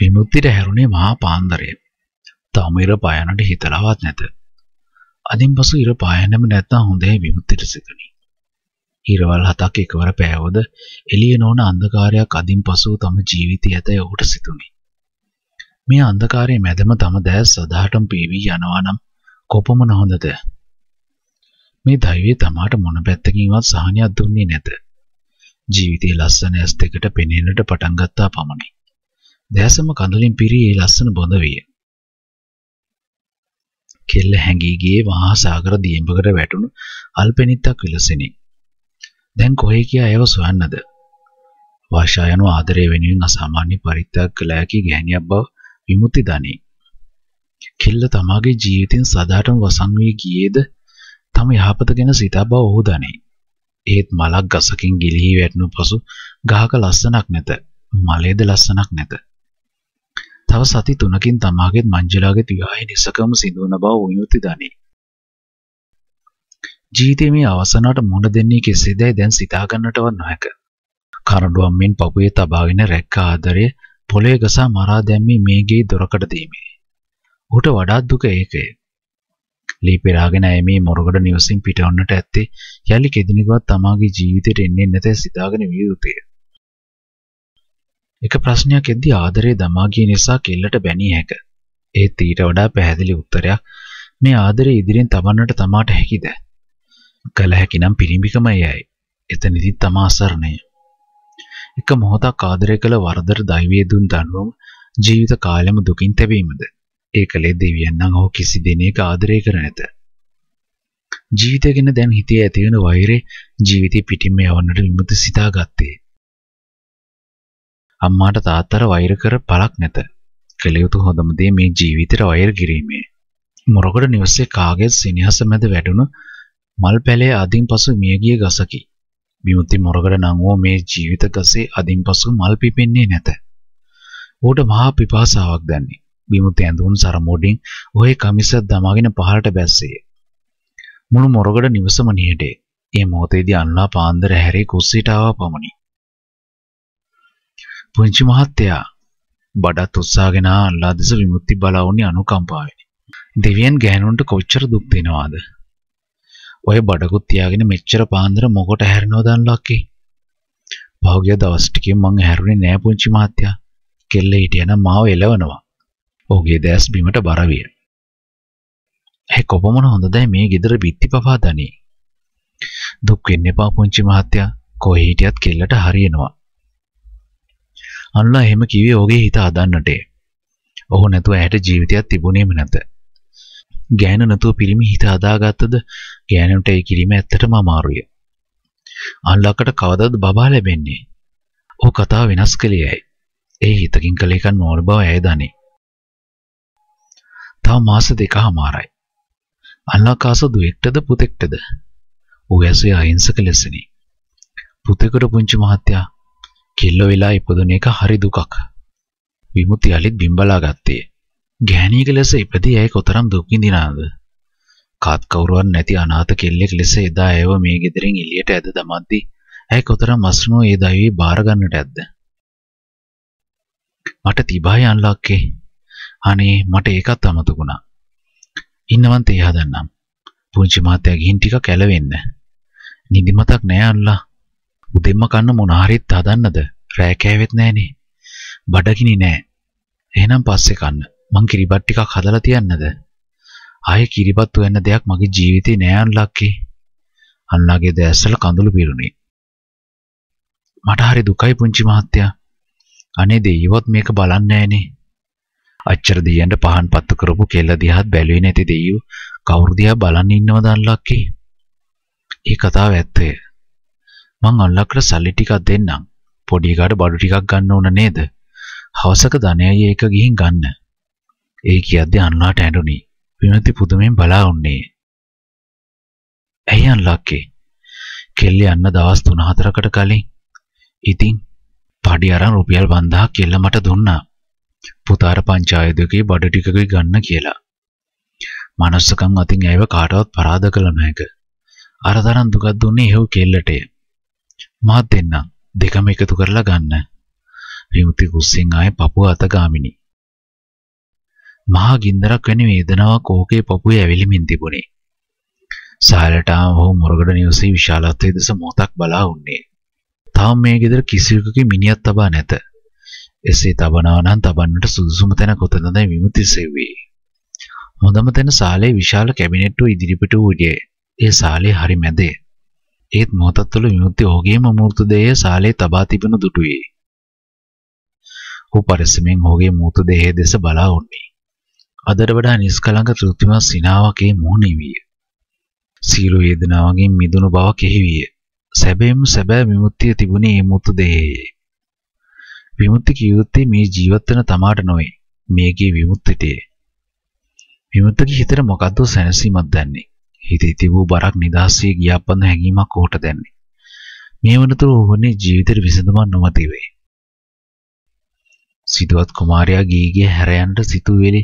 විමුක්තියට හැරුණේ මහා පාන්දරේ. තාම ඉර පායන්නට හිතලවත් නැත. අදින් පසු ඉර පායන්නෙම නැත්නම් හොඳේ විමුක්තියට සිදුනි. ඉරවල් හතක් එකවර පෑවොද එළිය නොවන අන්ධකාරයක් අදින් පසු තම ජීවිතය ඇතැයි ඔහුට සිතුනි. මේ අන්ධකාරයේ මැදම තම දැස් සදාටම පීවි යනවා නම් කොපමණ හොඳද? මේ දෛවයේ තමාට මොන පැත්තකින්වත් සහනයක් දුන්නේ නැත. ජීවිතයේ ලස්සන ඇස් දෙකට පෙනෙන්නට පටන් ගත්තා පමණි. දැසම කඳුලින් පිරී ඒ ලස්සන බොඳ විය. කෙල්ල හැඟී ගියේ මහා සාගර දියඹකට වැටුණු අල්පෙනිත්තක් විලසිනි. දැන් කොහේ කියා ඒව සොයන්නද? වාෂායන ආදරය වෙනුවෙන් අසාමාන්‍ය පරිත්‍යාග කළ හැකි ගෑණියක් බව විමුක්ති දනි. කෙල්ල තමාගේ ජීවිතෙන් සදාටම වසන් වී ගියේද තම යහපත ගැන සිතා බව ඔහු දනි. ඒත් මලක් ගසකින් ගිලිහි වැටුණු පසු ගහක ලස්සනක් නැත. මලේද ලස්සනක් නැත. තව සති 3කින් තමාගේත් මංජලාගේත් විවාහය නිසකම සිදු වන බව විමුක්ති දනි. ජීවිතයේ මේ අවසනට මුහුණ දෙන්නේ කෙසේදයි දැන් සිතා ගන්නටවත් නොහැක. කරඬුවම් මෙන් පපුවේ තබාගෙන රැක්ක ආදරය පොළේ ගසා මරා දැම්මේ මේගේ දොරකට දීමේ. ඔහුට වඩාත් දුක ඒකේ. ලී පෙරාගෙන ඇමේ මොරගොඩ නිවසින් පිටවන්නට ඇත්තේ යලි කෙදිනෙකවත් තමාගේ ජීවිතයට එන්නේ නැතයි සිතාගෙන විය යුතුය. එක ප්‍රශ්නයක් එද්දී ආදරේ දමා ගිය නිසා කෙල්ලට බැනී හැක. ඒත් ඊට වඩා පැහැදිලි උත්තරයක් මේ ආදරේ ඉදිරියෙන් තබන්නට තමාට හැකිද? කල හැකි නම් පිරිමිකම එයයි. එතනදී තම අසරණය. එක මොහොතක් ආදරය කළ වරදට දෛවයේ දුන් දඬුවම ජීවිත කාලෙම දුකින් තැබීමද? ඒකලේ දෙවියන් නම් ඔහු කිසි දිනයක ආදරය කර නැත. ජීවිතය ගැන දැන් හිතේ ඇති වෙන වෛරේ ජීවිතේ පිටින්ම යවන්නට විමුක්ති සිතාගත්තේ. අම්මාට තාත්තට වෛර කර පළක් නැත. කළ යුතු හොඳම දේ මේ ජීවිතේට වෛර කිරීමේ. මොරගොඩ නිවසේ කාගේ සිනහස මැද වැටුණු මල් පැලේ අදින් පසු මියගිය ගසකි. විමුක්ති මොරගොඩ නම් වූ මේ ජීවිත ගසේ අදින් පසු මල් පිපෙන්නේ නැත. ඌට මහා පිපාසාවක් දැනේ. විමුක්ති ඇඳුම් සරමෝඩින් ඔහේ කමිසත් දමාගෙන පහළට බැස්සේ. මුළු මොරගොඩ නිවසම නිහඬේ. මේ මොහොතේදී අනුලා පාන්දර හැරී කුස්සියට ආවා පමණි. පුංචි මහත්තයා බඩත් උස්සාගෙන අල්ලා දෙස විමුක්ති බලවුනි අනුකම්පාවෙන්. දෙවියන් ගෑනුන්ට කොච්චර දුක් දෙනවද? ඔය බඩකුත් තියාගෙන මෙච්චර පාන්දර මොකට හැරෙනවද අන්ලක්කේ? පහුගිය දවස් ටිකෙන් මං හැරුණේ නෑ පුංචි මහත්තයා. කෙල්ලේ හිටියනම් මාව එලවනවා. ඔහුගේ දැස් බිමට බර විය. ඒ කොපමණ හොඳදයි මේ গিදර බිත්ති පපා දනේ. දුක් වෙන්න එපා පුංචි මහත්තයා. කොහේ හිටියත් කෙල්ලට හරියනවා. අනුලා එහෙම කිව්වේ ඔහුගේ හිත හදන්නට. ඔහු නැතුව ඇයට ජීවිතයක් තිබුණේම නැත. ගෑනු නැතුව පිරිමි හිත හදාගත්තද ගෑනුන්ට ඒ කිරීම ඇත්තටම අමාරුය. අනුලාකට කවදාද බබා ලැබෙන්නේ? ඔහු කතාව වෙනස් කළේයයි. ඒ හිතකින් කළ එකක් නෝල් බව ඇය දනි. තව මාස 2කමාරයි. අනුලා කාසු දුවෙක්ටද පුතෙක්ටද? ඌ ඇසේ අහිංසක ලෙසනි. පුතෙකුට පුංචි මහත්තයා කෙල්ල වෙලා ඉපදුන එක හරි දුකක්. විමුක්ති අලිත් බිම්බලා ගත්තේ. ගෑණියෙක් ලෙස ඉපදී ඇය කොතරම් දුක් විඳිනාද? කාත් කවුරුවත් නැති අනාථ කෙල්ලෙක් ලෙස එදා ඇයව මේ ගෙදරින් එළියට ඇද දමද්දී ඇය කොතරම් අසරණෝ ඒ දෛවී බාර ගන්නට ඇද්ද? මට තිබායි අන්ලක්කේ. අනේ මට ඒකත් අමතකුණා. ඉන්නවන් තේ හදන්නම්. පුංචි මාතයා ගිහින් ටික කැලවෙන්න. නිදිමතක් නෑ අන්ලා. උදෙන්ම කන්න මොන හරිත් හදන්නද? රෑ කෑවෙත් නෑනේ. බඩගිනි නෑ. එහෙනම් පස්සේ කන්න. මං කිරිබත් ටිකක් හදලා තියන්නද? ආයේ කිරිබත් වෙන්න දෙයක් මගේ ජීවිතේ නෑ අන්ලක්කේ. අන්ලාගේ දැස්සල කඳුළු පිරුණේ. මට හරි දුකයි පුංචි මහත්තයා. අනේ දෙයියවත් මේක බලන්නේ නෑනේ. අච්චර දෙයියන්ට පහන් පත්තු කරපු කෙල්ල දිහාත් බැලුවේ නැති දෙයියෝ කවුරු දිහා බලන් ඉන්නවද අන්ලක්කේ? ඒ කතාව ඇත්තේ. මං අල්ලකට සල්ලි ටිකක් දෙන්නම්. පොඩි එකාට බඩු ටිකක් ගන්න ඕන නේද? හවසක ධනයයි ඒක ගිහින් ගන්න. ඒ කියද්දී අනුලාට ඇඬුණි. විමුක්ති පුදුමෙන් බලා වුණේ. ඇයි අන්ලක්කේ? කෙල්ලේ අන්න දවස් 3-4කට කලින් ඉතින් පඩි අරන් රුපියල් 5000 කෙල්ල මට දුන්නා. පුතාර පංචායතකේ බඩ ටිකක ගන්න කියලා. මනුස්සකම් අතින් ඇයව කාටවත් පරාද කළ නොහැක. අර තරම් දුකක් දුන්නේ හේව කෙල්ලටය. මාත් දෙන්නම්. දෙකම එකතු කරලා ගන්න. ප්‍රේමති කුස්සෙන් ආයේ පපුව අත ගාමිනි. මහා ගින්දරක් වැනි වේදනාවක් ඕකේ පපුවේ ඇවිලිමින් තිබුණේ. සාලට ආවෝ මුරගඩ නිවසේ විශාලත්වයේ දෙස මොහොතක් බලා වුණේ. තාම මේ ගෙදර කිසිවෙකුගේ මිනිහක් තබා නැත. එසේ තබනවා නම් තබන්නට සුදුසුම තැන කොතනදයි විමුති සෙව්වේ. හොඳම තැන සාලේ විශාල කැබිනට්ටුව ඉදිරිපිට වූයේ. ඒ සාලේ හරි මැදේ. ඒත් මොහොත තුළ විමුති ඔහුගේම මූර්තදේය සාලේ තබා තිබුණු දුටුවේ. ඔහු පරිස්සමෙන් ඔහුගේ මූර්තදේය දෙස බලා වුණේ. අදට වඩා නිෂ්කලංක තෘප්තිමත් සිනාවක් ඒ මුහුණේ විය. සියලු වේදනාවන්ගෙන් මිදුණු බවක් එහි විය. සැබෑම සැබෑ විමුක්තිය තිබුණේ මේ මූර්තදේයේ. විමුක්ති කියුත්තේ මේ ජීවිතන තමාට නොවේ. මේකේ විමුක්තිතේ. විමුක්තිය හිතට මොකද්ද සැනසීමක් දැන්නේ. හිතේ තිබූ බරක් නිදහස් වී ගියාපන්න හැඟීමක් ඔහුට දැන්නේ. මේ වනතුරු ඔහුගේ ජීවිතේ විසඳුමක් නොමැති වේ. සිදුවත් කුමාරයා ගීගේ හැරයන්ට සිතුවිලි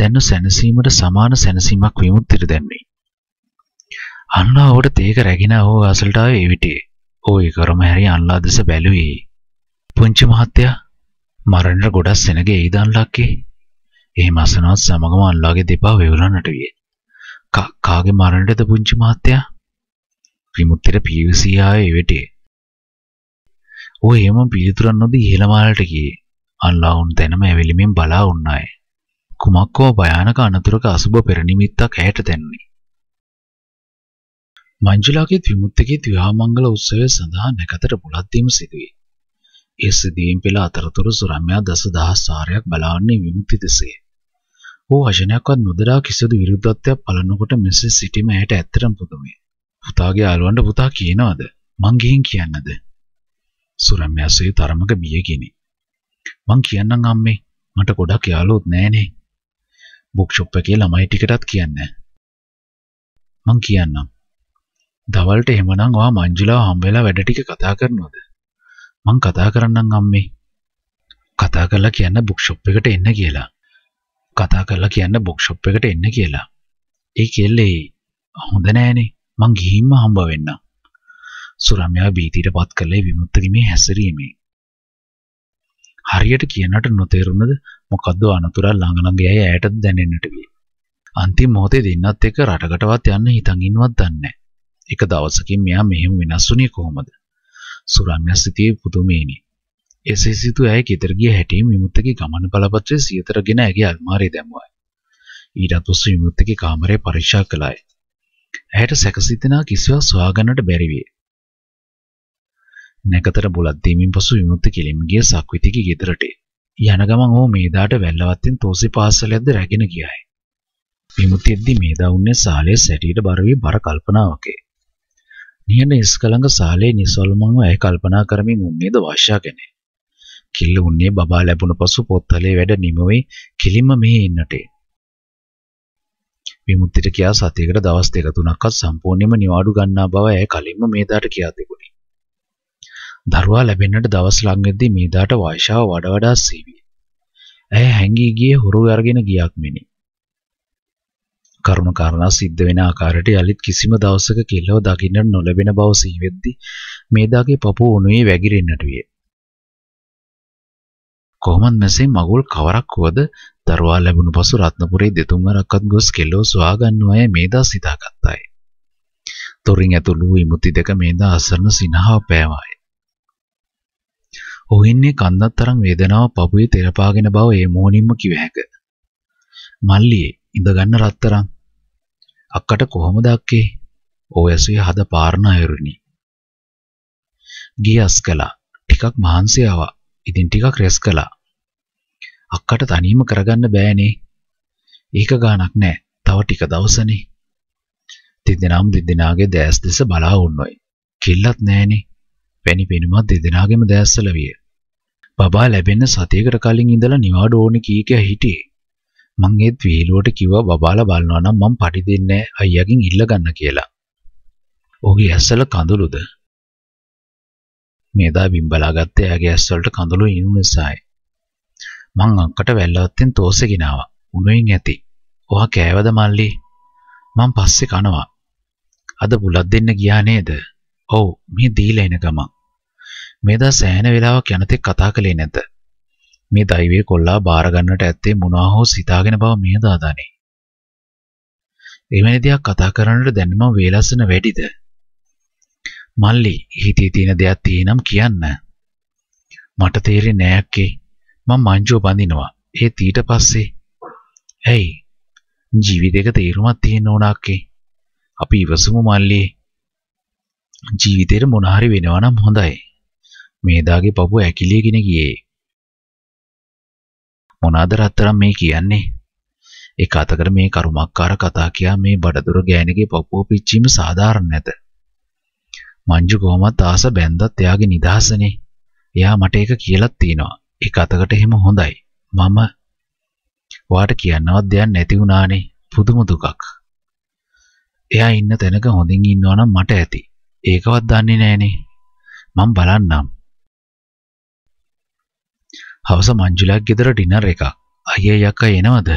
දැන්න සැනසීමට සමාන සැනසීමක් විමුක්තියට දැන්නේ. අන්නා ඔහුට තේක රැගෙන ඔහු අසලට ආවේ එවිටේ. ඔය කරම හැරී අන්ලා දෙස බැලුවේ. පුංචි මහත්තයා මරණට ගොඩක් සෙනග එයි දන්ලක්කේ. එහෙම අසනවත් සමගම අන්ලාගේ දෙපා වේවුලන්නට විය. කාගේ මරණයටද පුංචි මහත්තයා? විමුක්තියට පීවිසී ආවේ එවිටේ. ඔය හැම පිළිතුරක් නොදී ඉහළ මාලට ගියේ. අන්ලාවුන් දැනම ඇවිලිමින් බලා වුණාය. කුමක් හෝ භයානක අනතුරක අසුබ පෙරනිමිත්තක් ඇයට දැනුනි. මංජුලාගේ විමුක්තියේ විවාහ මංගල උත්සවය සඳහා නැකතට බුලත් දීම සිදුවේ. ඒ සිදුවීම් පෙළ අතරතුර සුරම්‍යා දසදහස් සාරයක් බලවන්නේ විමුක්ති දෙසේ. ඔහු වචනයක්වත් නොදලා කිසිදු විරුද්ධත්වයක් පළනකොට මෙසේ සිටීම ඇයට ඇත්තටම පුදුමයි. පුතාගේ අලුවන්ට පුතා කියනවාද මං ගිහින් කියන්නද? සුරම්‍යා සිය තරමක බියගිනි. මං කියන්නම් අම්මේ, මට ගොඩක් යාළුවොත් නෑනේ. බුක් ෂොප් එකේ ළමයි ටිකටත් කියන්න. මං කියන්නම්. දවල්ට එහෙමනම් ඔයා මංජුලාව හම්බෙලා වැඩ ටික කතා කරනවද? මං කතා කරන්නම් අම්මේ. කතා කරලා කියන්න බුක් ෂොප් එකට එන්න කියලා. කතා කරලා කියන්න බුක් ෂොප් එකට එන්න කියලා. ඒ කෙල්ලේ හොඳ නෑනේ. මං ගිහින්ම හම්බ වෙන්නම්. සුරම්‍යා බීතියටපත් කළේ විමුක්තිමේ හැසිරීමේ. හරියට කියනට නොතේරුණද මොකද්ද අනතුරක් ළඟ ළඟ යයි ඇයටත් දැනෙන්නට විය. අන්තිම මොහොතේ දෙන්නත් එක්ක රටකටවත් යන්න හිතන් ඉන්නවත් දන්නේ නෑ. එක දවසකින් මෙයා මෙහෙම වෙනස් වුණේ කොහොමද? සුරම්‍යා සිටියේ පුදුමේනි. එසේ සිටු ඇය ගෙදර ගිය හැටිම විමුක්තිගේ ගමන බලපත්‍රය සියතරගෙන ඇගේ අල්මාරියේ දැමුවායි. ඊටත් පසු විමුක්තිගේ කාමරය පරීක්ෂා කළායි. ඇයට සැකසිතනා කිසිවක් සොයාගන්නට බැරි විය. නැකතට බුලත් දීමෙන් පසු විමුක්ති කෙලින්ම ගිය සක්විතිගේ ගෙදරට යන ගමන් ඔහු මේදාට වැල්ලවත්තෙන් තෝසි පාසලයක්ද රැගෙන ගියායි. විමුක්තියදී මේදා උන්නේ සාලේ සැටියට බර වී බර කල්පනාවකේ. නියන ඉස්කලංග සාලේ නිසල්මන්ව ඇය කල්පනා කරමින් උන්නේද වාශ්‍යාගෙනේ. කිල්ල උන්නේ බබා ලැබුණ පසු පොත්තලේ වැඩ නිමවේ කිලින්ම මෙහි එන්නටේ. විමුක්තිට කියා සතියකට දවස් දෙක තුනක්වත් සම්පූර්ණයෙන්ම නිවාඩු ගන්නා බව ඇය කලින්ම මේදාට කියා තිබුණි. දරුවා ලැබෙන්නට දවස් ළඟදී මේදාට වයශාව වඩා වඩා සීවිය. ඇය හැංගී ගියේ හොරු අරගෙන ගියක් මෙනි. කරුණ කාරණා සිද්ධ වෙන ආකාරයට යලිත් කිසිම දවසක කිල්ලව දකින්නට නොලැබෙන බව සීවෙද්දී මේදාගේ පපුව උණුවේ වැగిරෙන්නට විය. කොහොමද මෙසේ මගුල් කවරක් වුවද දරුවා ලැබුණු පසු රත්නපුරේ දෙතුන්වරක්වත් ගොස් කෙල්ලෝ සොයාගන්නු අය මේදා සිතාගත්තාය. තොරින් ඇතුළු විමුති දෙක මේදා අසරණ සිනහව පෑවාය. ඔහු ඉන්නේ කන්දතරම් වේදනාව පපුවේ තෙරපාගෙන බව ඒ මොහොනින්ම කිව හැක. මල්ලියේ ඉඳගන්න රත්තරන් අක්කට කොහොමද අක්කේ? ඔයසුවේ හද පාරණ අයරුණි. ගියස්කලා ටිකක් මහන්සි ආවා. ඉතින් ටිකක් රෙස් කළා. අක්කට තනියම කරගන්න බෑනේ. ඒක ගානක් නෑ. තව ටික දවසනේ. දෙදෙනාම දෙදෙනාගේ දැස් දෙස බලා වුණොයි. කිල්ලත් නෑනේ. වැනි පෙනුමත් දෙදෙනාගේම දැස්සල විය. බබා ලැබෙන්න සතියකට කලින් ඉඳලා නිවාඩු ඕනේ කීක හිටියේ. මං ඒත් වීලුවට කිව්වා බබාලා බලනවා නම් මං පටි දෙන්නේ නෑ අයියාගෙන් ඉල්ල ගන්න කියලා. ඔහුගේ ඇස්සල කඳුළුද? මේදා බිම්බලා ගත්තේ ඇගේ ඇස්වලට කඳුළු ඉනු නිසායි. මං අක්කට වැල්ලවත්තෙන් තෝසෙ ගිනාවා. උණුවෙන් ඇති. ඔහා කෑවද මල්ලි? මං පස්සේ කනවා. අද බුලත් දෙන්න ගියා නේද? ඔව්, මේ දීලා එන ගමන්. මේදා සෑහෙන වෙලාවක් යනතෙක් කතා කළේ නැත. මේ දෛවයේ කොල්ලා බාර ගන්නට ඇත්තේ මොනවා හෝ සිතාගෙන බව මේ දාදානේ. එවැනි දෙයක් කතා කරන්නට දැන් මම වේලස්සන වැඩිද? මල්ලි හිතේ තියෙන දෙයක් තියෙනම් කියන්න. මට තේරෙන්නේ නෑ අක්කේ. මම මංජුව බඳිනවා. ඒත් ඊට පස්සේ ඇයි? ජීවිතේක තේරුමක් තියෙන්න ඕන අක්කේ. අපි ඉවසමු මල්ලි. ජීවිතේට මොන හරි වෙනවා නම් හොඳයි. මේ දාගේ පපුව ඇකිලියගෙන ගියේ. මොනවාද රත්තරන් මේ කියන්නේ? ඒ කතකර මේ කරුමක්කාර කතා කියා මේ බඩදුර ගෑණිගේ පපුව පිච්චීම සාධාරණ නැත. මංජු කොහොමත් ආස බැන්දත් එයාගේ නිදහසනේ. එයා මට ඒක කියලා තිනවා. ඒ කතකට එහෙම හොඳයි. මම වාට කියන්නවත් දෙයක් නැති වුණානේ. පුදුම දුකක්. එයා ඉන්න තැනක හොඳින් ඉන්නවා නම් මට ඇති. ඒකවත් දන්නේ නැහනේ. මම බලන්නම්. හවස මංජුලා ගෙදර ඩිනර් එකක්. අයියා යකා එනවද?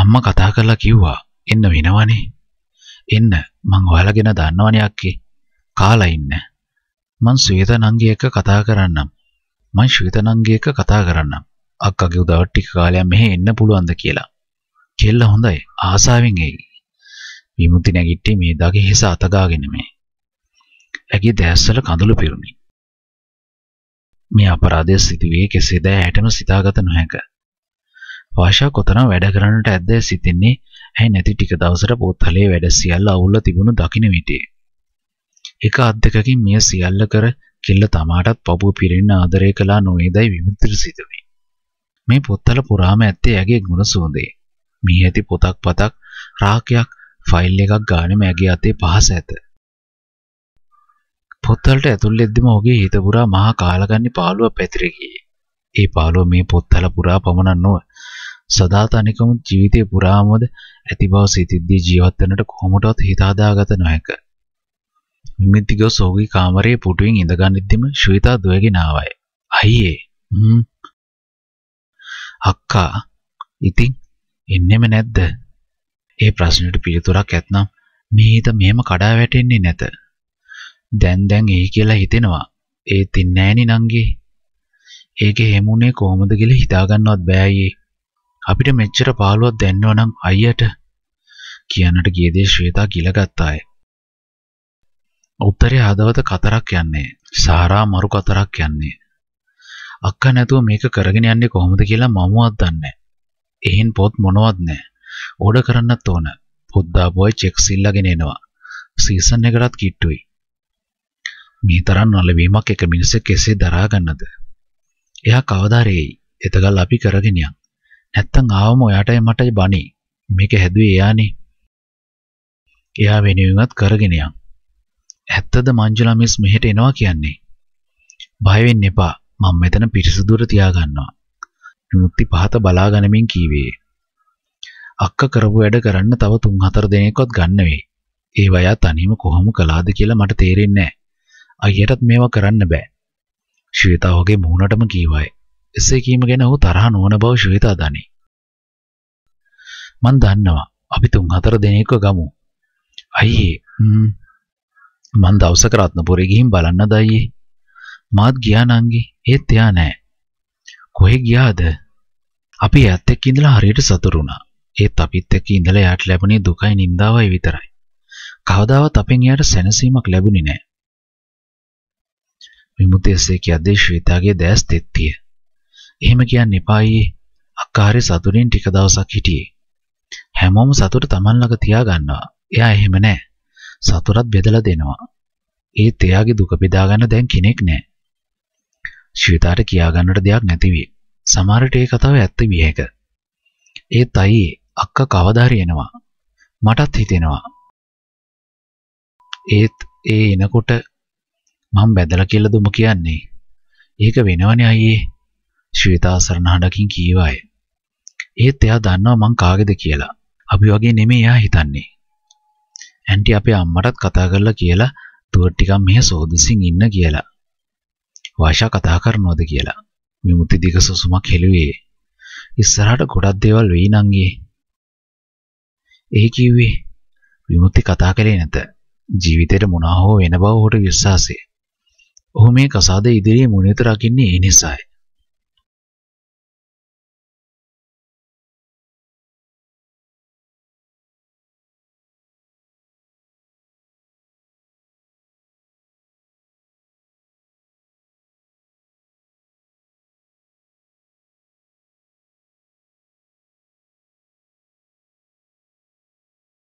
අම්මා කතා කරලා කිව්වා එන්න වෙනවනේ. එන්න මං ඔයාලගෙන දන්නවනේ අක්කේ. කාලා ඉන්න. මං ශ්වේත නංගි එක්ක කතා කරන්නම්. අක්කාගේ උදව්වට ටික කාලයක් මෙහෙ එන්න පුළුවන්ද කියලා. කෙල්ල හොඳයි. ආසාවෙන් එයි. විමුති නැගිට්ටි මේ දාගේ හිස අතගාගෙන මේ. ඇගේ දැස්වල කඳුළු පිරුණි. මේ අපරාධය සිදුවේ කෙසේද ඇයටම සිතාගත නොහැක. වාෂා කොතරම් වැඩ කරන්නට ඇද්ද සිතෙන්නේ ඇයි නැති ටික දවසට පොත්හලේ වැඩ සියල්ල අවුල්ලා තිබුණු දකින්න විටේ. එක අත් දෙකකින් මෙය සියල්ල කර කෙල්ල තමාටත් පපුව පිරෙන්න ආදරය කළා නොවේදයි විමුක්තිය සිදුවේ. මේ පොත්හල පුරාම ඇත්තේ ඇගේ ගුණ සුවඳේ. මේ ඇති පොතක් පතක් රාකයක් ෆයිල් එකක් ගානෙම ඇගේ අතේ පහස ඇත. පොත්වලට ඇතුල්ලෙද්දිම ඔහුගේ හිත පුරා මහා කාලගන්නේ පාළුව පැතිර ගියේ. ඒ පාළුව මේ පොත්වල පුරා පමණක් නොව සදා තනිකම ජීවිතේ පුරාමද ඇති බව සිතිද්දී ජීවත් වෙන්නට කොහොමදවත් හිත හදාගත නොහැක. මිමිතිගෝ සෝගී කාමරයේ පුටුවෙන් ඉඳගන්නෙද්දිම ශ්‍රීතා දුවගෙන ආවයි. අයියේ අක්කා ඉතින් එන්නෙම නැද්ද? ඒ ප්‍රශ්නෙට පිළිතුරක් ඇත්නම් මේ හිත මෙහෙම කඩා වැටෙන්නේ නැත. දැන් එයි කියලා හිතෙනවා. ඒත් ඉන්නේ නෑනේ නංගි. ඒකේ හැමුනේ කොහොමද කියලා හිතාගන්නවත් බෑ අයියේ. අපිට මෙච්චර පාළුවක් දැන්නව නම් අයියට කියන්නට ගිය දේ ශ්වේතා ගිලගත්තාය. උත්තරේ හදවත කතරක් යන්නේ. සාරා මරු කතරක් යන්නේ. අක්කා නැතුව මේක කරගෙන යන්නේ කොහොමද කියලා මමවත් දන්නේ නෑ. එහෙන් පොත් මොනවත් නෑ. ඕඩර් කරන්නත් ඕන. පොත් දාපුවයි චෙක් සිල්ලාගෙන එනවා. සීසන් එකටත් කිට්ටුයි. මේ තරම් නොලැබීමක් එක මිනිසෙක් කෙසේ දරා ගන්නද? එයා කවදාරෙයි. එතකල් අපි කරගෙන යන්. නැත්තම් ආවම ඔයාටයි මටයි බණි. මේක හැදුවේ එයානේ. එයා වෙනුවෙන්වත් කරගෙන යන්. ඇත්තද මංජුලා මිස් මෙහෙට එනවා කියන්නේ? බය වෙන්න එපා. මම මෙතන පිරිසුදුර තියා ගන්නවා. මුක්ති පහත බලා ගනිමින් කීවේ. අක්ක කරපු වැඩ කරන්න තව 3-4 දිනයක්වත් ගන්න වෙයි. ඒ වයා තනියම කොහොම කළාද කියලා මට තේරෙන්නේ නැහැ. අයියටත් මේවා කරන්න බෑ. ශ්වේතාවගේ මූණටම කීවයි. එසේ කීම ගැන ඔහු තරහ නොවන බව ශ්වේතා දනි. මන් දන්නවා. අපි 3-4 දිනයක ගමු. අයියේ මන් දවසක රත්නපුරේ ගිහින් බලන්නද අයියේ? මාත් ගියා නංගි. ඒත් එයා නෑ. කොහෙ ගියාද? අපි එයාත් එක්ක ඉඳලා හරියට සතුටු වුණා. ඒත් අපිත් එක්ක ඉඳලා එයාට ලැබුණේ දුකයි නින්දාවයි විතරයි. කවදාවත් අපෙන් එයාට සැනසීමක් ලැබුණේ නෑ. විමුති එසේ කියද්දී ශ්වේතාගේ දැස් තෙත්තිය. එහෙම කියන්න එපා අයියේ. අක්කාරේ සතුටින් ටික දවසක් හිටියේ. හැමෝම සතුට Taman ළඟ තියාගන්නවා. එයා එහෙම නෑ. සතුටත් බෙදලා දෙනවා. ඒත් එයාගේ දුක බෙදාගන්න දැන් කෙනෙක් නෑ. ශ්වේතාට කියාගන්නට දෙයක් නැතිවිය. සමහර විට ඒ කතාව ඇත්ත විය හැක. ඒත් අයියේ අක්කා කවදාරි එනවා. මටත් හිතෙනවා. ඒත් ඒ එනකොට මම බැදලා කියලා දුම කියන්නේ. ඒක වෙනවනේ අයියේ. ශ්වේතා සරණහඬකින් කීවාය. ඒත් එයා දන්නවා මං කාගේද කියලා. අපි වගේ නෙමෙයි එයා හිතන්නේ. ඇන්ටි අපේ අම්මටත් කතා කරලා කියලා දුව ටිකක් මෙහෙ සෝදිසින් ඉන්න කියලා. වාෂා කතා කරනවද කියලා. විමුති දිග සුසුමක් හෙළුවේ. ඉස්සරහට ගොඩක් දේවල් වෙයි නංගියේ. ඒ කිව්වේ විමුති කතා කළේ නැත. ජීවිතේට මොනවා හෝ වෙන බව ඔහුට විශ්වාසය. ඔහු මේ කසාද ඉදිරියේ මුණිත රකින්නේ ඒ නිසායි.